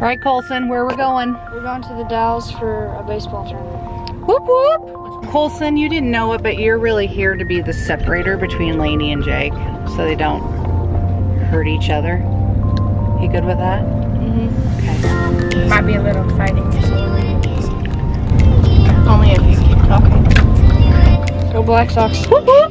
All right, Colson, where we're going? We're going to the Dalles for a baseball tournament. Whoop, whoop. Colson, you didn't know it, but you're really here to be the separator between Lainey and Jake so they don't hurt each other. You good with that? Mm-hmm. Okay. Might be a little exciting. Only if you keep talking. Go Black Sox. Whoop, whoop.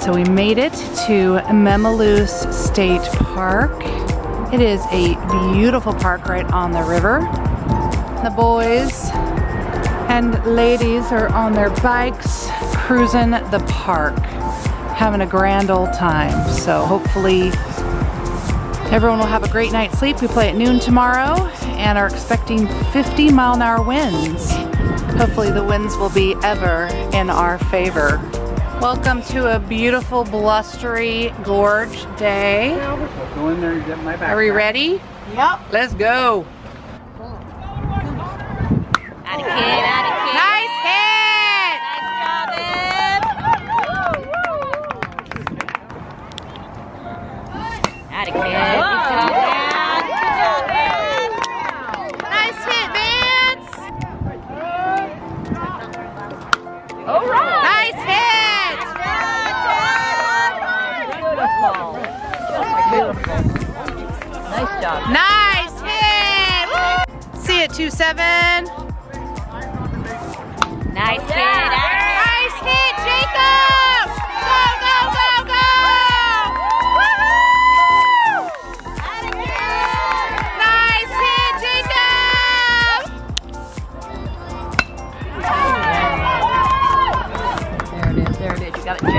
So we made it to Memaloose State Park. It is a beautiful park right on the river. The boys and ladies are on their bikes cruising the park, having a grand old time. So hopefully everyone will have a great night's sleep. We play at noon tomorrow and are expecting 50-mile-an-hour winds. Hopefully the winds will be ever in our favor. Welcome to a beautiful, blustery, gorge day. Go in there and get my backpack. Are we ready? Yep. Let's go. Atta kid, atta kid. Nice hit! Nice job, Ed. Atta kid. Good job, Ed. Good job, Ed. Nice hit, Vance. All right. Nice hit. Nice job. Nice hit! Woo! See it, 2-7. Nice hit. Nice hit, Jacob! Go, go, go, go! Woo-hoo! Nice hit, Jacob! There it is, there it is. You got it, Jay.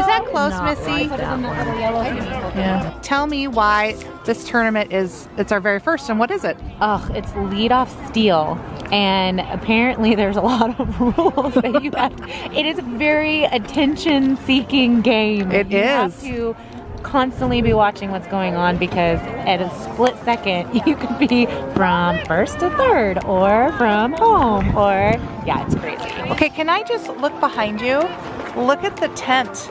Was that close, Missy? Yeah. Tell me why this tournament it's our very first, and what is it? Oh, it's leadoff steal, and apparently there's a lot of rules that you have to, it is a very attention-seeking game. It is. You have to constantly be watching what's going on, because at a split second you could be from first to third or from home, or yeah, it's crazy. Okay, can I just look behind you? Look at the tent.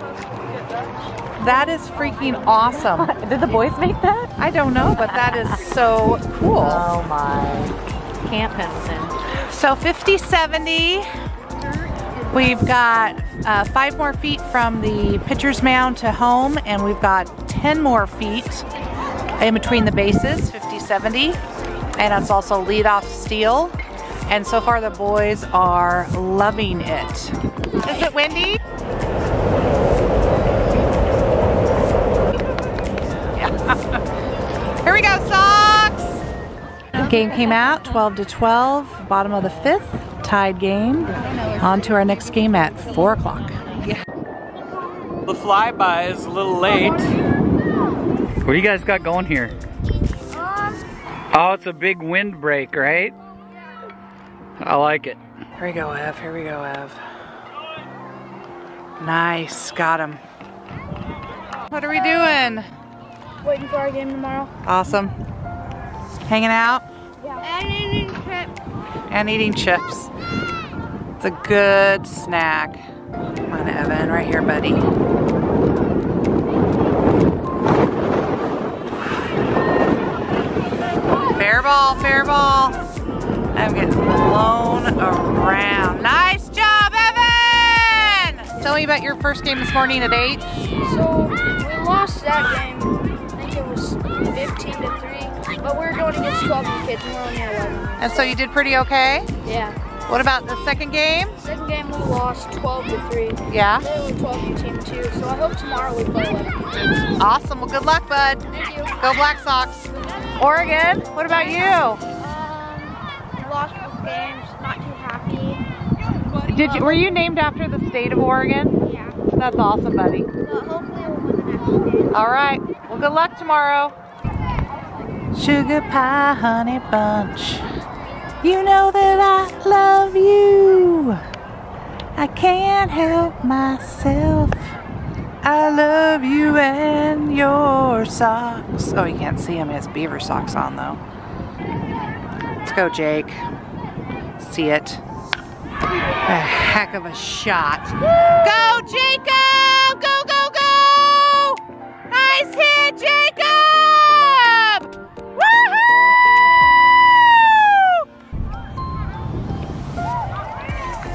That is freaking awesome. Did the boys make that? I don't know, but that is so cool. Oh my. Camp Hudson. So 50-70. We've got 5 more feet from the pitcher's mound to home, and we've got 10 more feet in between the bases, 50-70. And it's also leadoff steal. And so far the boys are loving it. Is it windy? Yeah. Here we go, Sox! Game came out 12-12, bottom of the 5th, tied game. On to our next game at 4 o'clock. The flyby is a little late. What do you guys got going here? Oh, it's a big windbreak, right? I like it. Here we go, Ev. Here we go, Ev. Nice. Got him. What are we doing? Waiting for our game tomorrow. Awesome. Hanging out? Yeah. And eating chips. And eating chips. It's a good snack. Come on, Evan. Right here, buddy. Fair ball, fair ball. I'm getting blown around. Nice job, Evan! Tell me about your first game this morning at 8. So, we lost that game. I think it was 15-3, but we were going against 12 kids and we're only at 11. And so you did pretty okay? Yeah. What about the second game? Second game we lost 12-3. Yeah? They were 12-2, so I hope tomorrow we play 11. Awesome, well good luck, bud. Thank you. Go Black Sox. Oregon, what about you? Lost both games, not too happy. Were you named after the state of Oregon? Yeah. That's awesome, buddy. But hopefully we'll win the next game. All right. Well, good luck tomorrow. Sugar pie, honey bunch. You know that I love you. I can't help myself. I love you and your socks. Oh, you can't see him. He has beaver socks on, though. Let's go, Jake. See it. A heck of a shot. Go, Jacob! Go, go, go! Nice hit, Jacob! Woohoo!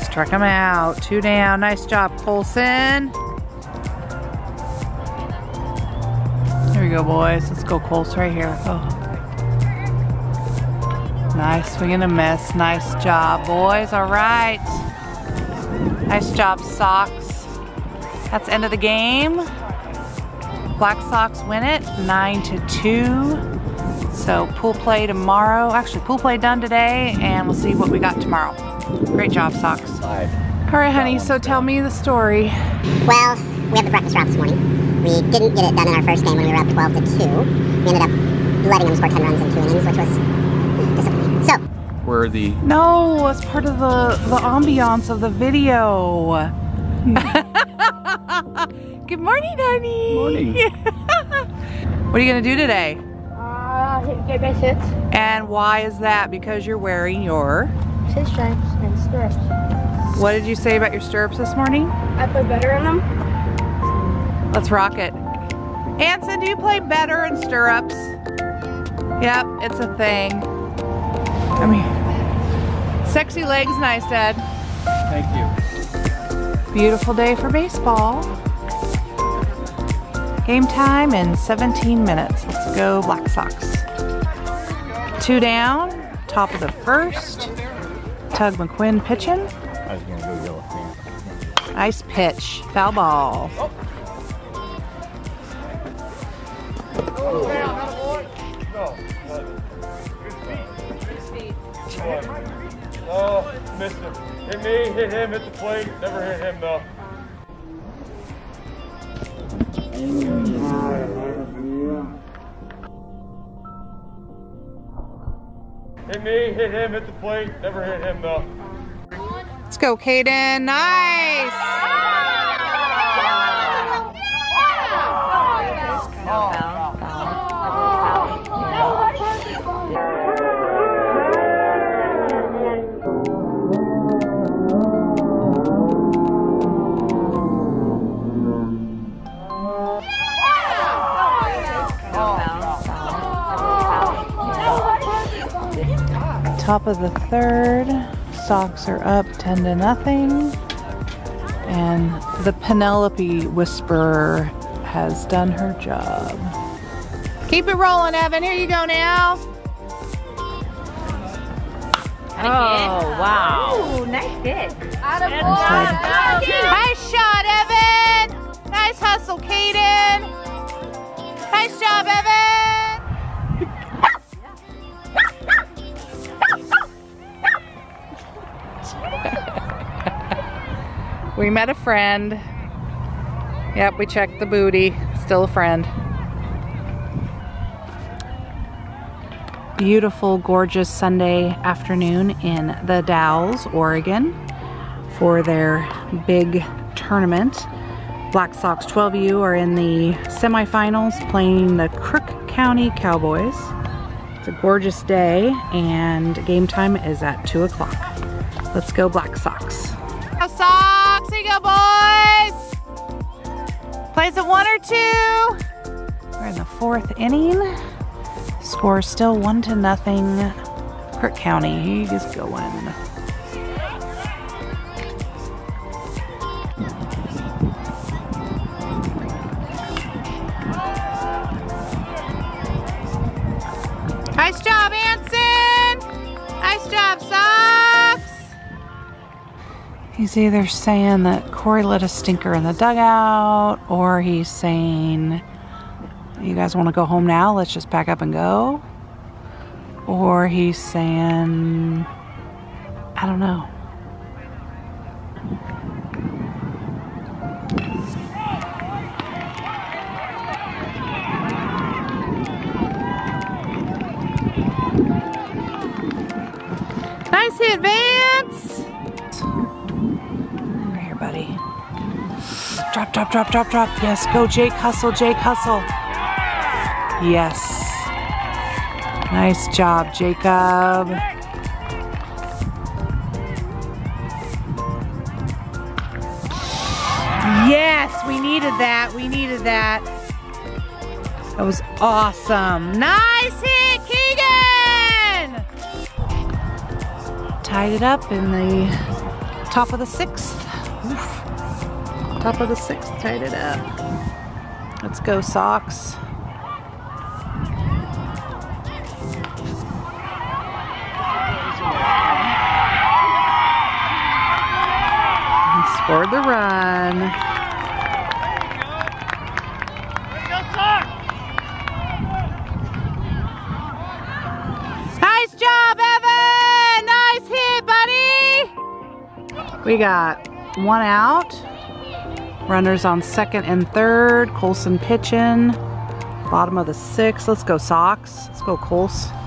Struck him out. 2 down. Nice job, Colson. Here we go, boys. Let's go, Colts, right here. Oh. Nice swing and a miss. Nice job, boys. All right. Nice job, Sox. That's the end of the game. Black Sox win it 9-2. So pool play tomorrow. Actually, pool play done today, and we'll see what we got tomorrow. Great job, Sox. All right, honey. So tell me the story. Well, we had the breakfast wrap this morning. We didn't get it done in our first game when we were up 12-2. We ended up letting them score 10 runs in 2 innings, which was. Where the no, it's part of the ambiance of the video. Good morning, honey. Morning. What are you gonna do today? Hit base hits. And why is that? Because you're wearing your shin stripes and stirrups. What did you say about your stirrups this morning? I play better in them. Let's rock it. Anson, do you play better in stirrups? Yep, it's a thing. I mean, sexy legs, nice, Dad. Thank you. Beautiful day for baseball. Game time in 17 minutes. Let's go, Black Sox. 2 down, top of the first. Tug McQuinn pitching. I was gonna go yellow thing. Nice pitch, foul ball. Oh, missed him. Hit me, hit him, hit the plate. Never hit him, though. Hit me, hit him, hit the plate. Never hit him, though. Let's go, Caden. Nice! Oh. Top of the third, Sox are up 10-0, and the Penelope Whisperer has done her job. Keep it rolling, Evan. Here you go now. Oh, wow. Ooh, nice hit. Nice shot, Evan. Nice hustle, Caden. Nice job, Evan. We met a friend. Yep, we checked the booty. Still a friend. Beautiful, gorgeous Sunday afternoon in the Dalles, Oregon, for their big tournament. Black Sox 12U are in the semifinals playing the Crook County Cowboys. It's a gorgeous day, and game time is at 2 o'clock. Let's go, Black Sox. Go Sox, here you go, boys. Plays a 1 or 2. We're in the 4th inning. Score still 1-0. Crook County is going. Nice job, Anson. Nice job, Sox. He's either saying that Corey let a stinker in the dugout, or he's saying, you guys want to go home now? Let's just pack up and go. Or he's saying, I don't know. Nice hit, Vance. here, buddy. Drop, drop, drop, drop, drop. Yes, go, Jake. Hustle, Jake. Hustle. Yes. Nice job, Jacob. Yes, we needed that. We needed that. That was awesome. Nice hit, Keegan! Tied it up in the top of the sixth. Oof. Top of the sixth, tied it up. Let's go, Sox. Scored the run. Nice job, Evan! Nice hit, buddy! We got one out. Runners on second and third. Colson pitching. Bottom of the sixth. Let's go, Sox. Let's go, Colson.